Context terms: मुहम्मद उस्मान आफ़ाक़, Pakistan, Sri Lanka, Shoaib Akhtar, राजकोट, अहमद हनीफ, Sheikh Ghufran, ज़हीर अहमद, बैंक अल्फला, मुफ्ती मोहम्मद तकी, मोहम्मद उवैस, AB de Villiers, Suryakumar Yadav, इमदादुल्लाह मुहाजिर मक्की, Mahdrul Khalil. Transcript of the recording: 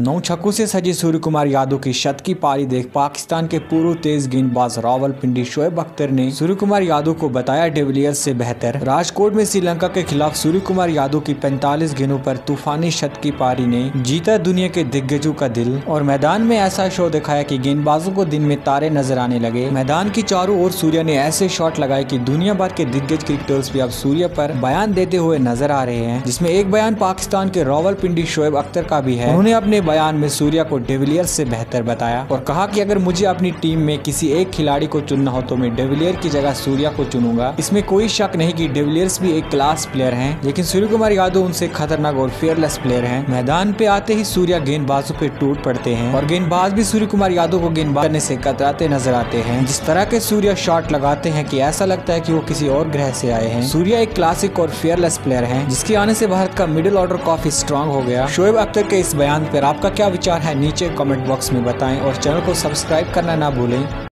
9 छक्कों से सजे सूर्यकुमार यादव की शत की पारी देख पाकिस्तान के पूर्व तेज गेंदबाज रावलपिंडी शोएब अख्तर ने सूर्यकुमार यादव को बताया डिविलियर्स से बेहतर। राजकोट में श्रीलंका के खिलाफ सूर्यकुमार यादव की 45 गेंदों पर तूफानी शत की पारी ने जीता दुनिया के दिग्गजों का दिल और मैदान में ऐसा शो दिखाया कि गेंदबाजों को दिन में तारे नजर आने लगे। मैदान की चारों ओर सूर्या ने ऐसे शॉट लगाए कि दुनिया भर के दिग्गज क्रिकेटर्स भी अब सूर्या पर बयान देते हुए नजर आ रहे हैं, जिसमें एक बयान पाकिस्तान के रावलपिंडी शोएब अख्तर का भी है। उन्होंने अपने बयान में सूर्या को डिविलियर्स से बेहतर बताया और कहा कि अगर मुझे अपनी टीम में किसी एक खिलाड़ी को चुनना हो तो मैं डिविलियर की जगह सूर्या को चुनूंगा। इसमें कोई शक नहीं कि डिविलियर्स भी एक क्लास प्लेयर है, लेकिन सूर्यकुमार यादव उनसे खतरनाक और फेयरलेस प्लेयर है। मैदान पे आते ही सूर्या गेंदबाजों पे टूट पड़ते हैं और गेंदबाज भी सूर्यकुमार यादव को गेंदबाज करने से कतराते नजर आते हैं। जिस तरह के सूर्या शॉट लगाते हैं कि ऐसा लगता है कि वो किसी और ग्रह से आए हैं। सूर्या एक क्लासिक और फेयरलेस प्लेयर हैं, जिसके आने से भारत का मिडिल ऑर्डर काफी स्ट्रांग हो गया। शोएब अख्तर के इस बयान पर आपका क्या विचार है, नीचे कमेंट बॉक्स में बताएं और चैनल को सब्सक्राइब करना ना भूलें।